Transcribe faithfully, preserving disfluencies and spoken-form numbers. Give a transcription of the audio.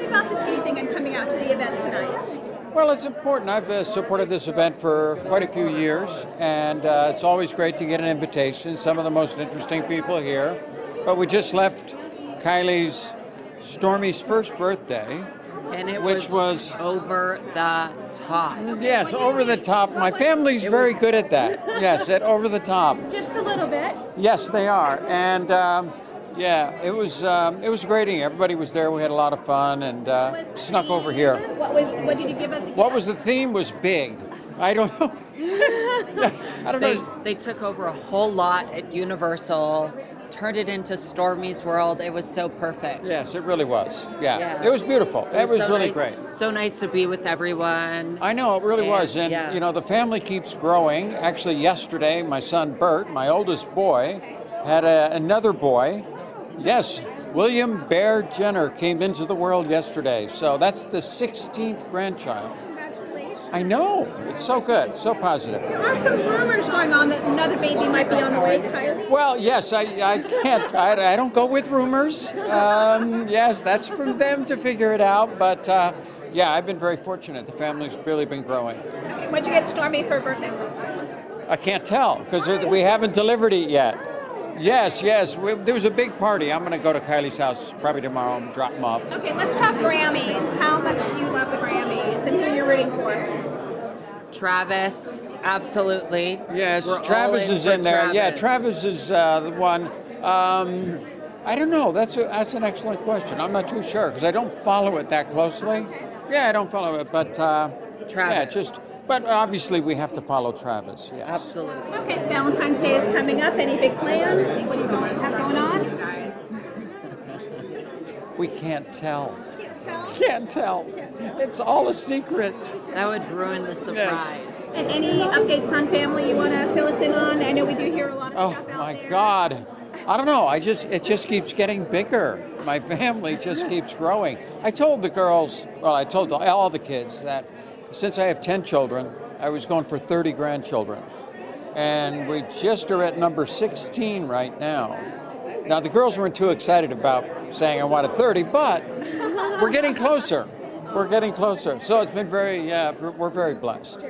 me about this evening and coming out to the event tonight. Well, it's important. I've uh, supported this event for quite a few years, and uh, it's always great to get an invitation. Some of the most interesting people here. But we just left Kylie's, Stormi's first birthday. And it which was, was over the top. Yes, over the top. My family's very good at that. Yes, at over the top. Just a little bit. Yes, they are. And um, yeah, it was um, it was great. Everybody was there. We had a lot of fun and uh, snuck theme? over here. What was? What did you give us? What was the theme? Was big. I don't know. I don't they, know. They took over a whole lot at Universal. Turned it into Stormi's World. It was so perfect. Yes, it really was. Yeah, yeah. It was beautiful. It, it was, was so really nice, great. So nice to be with everyone. I know, it really and, was. And, yeah. you know, the family keeps growing. Actually, yesterday, my son Bert, my oldest boy, had a, another boy. Yes, William Bear Jenner came into the world yesterday. So that's the sixteenth grandchild. I know. It's so good. So positive. There are some rumors going on that another baby might be on the way, Kylie. Well, yes, I, I can't. I, I don't go with rumors. Um, yes, that's for them to figure it out. But, uh, yeah, I've been very fortunate. The family's really been growing. Okay, what'd you get Stormi for birthday? I can't tell because we haven't delivered it yet. Yes, yes. We, there was a big party. I'm going to go to Kylie's house probably tomorrow and drop them off. Okay, let's talk Grammys. How much do you love the Grammys and who you're rooting for? Travis, absolutely. Yes, We're Travis in is in there. Travis. Yeah, Travis is uh, the one. Um, I don't know. That's a, that's an excellent question. I'm not too sure because I don't follow it that closely. Yeah, I don't follow it, but uh, Travis. Yeah, just. But obviously, we have to follow Travis. Yes. Absolutely. Okay, Valentine's Day is coming up. Any big plans? What do you have going on? We can't tell. Can't tell. Can't tell. Can't tell. It's all a secret. That would ruin the surprise. Yes. And any updates on family you want to fill us in on? I know we do hear a lot of stuff out there. Oh my God! I don't know. I just it just keeps getting bigger. My family just keeps growing. I told the girls. Well, I told all the kids that. Since I have ten children, I was going for thirty grandchildren. And we just are at number sixteen right now. Now, the girls weren't too excited about saying I wanted thirty, but we're getting closer. We're getting closer. So it's been very, yeah, we're very blessed.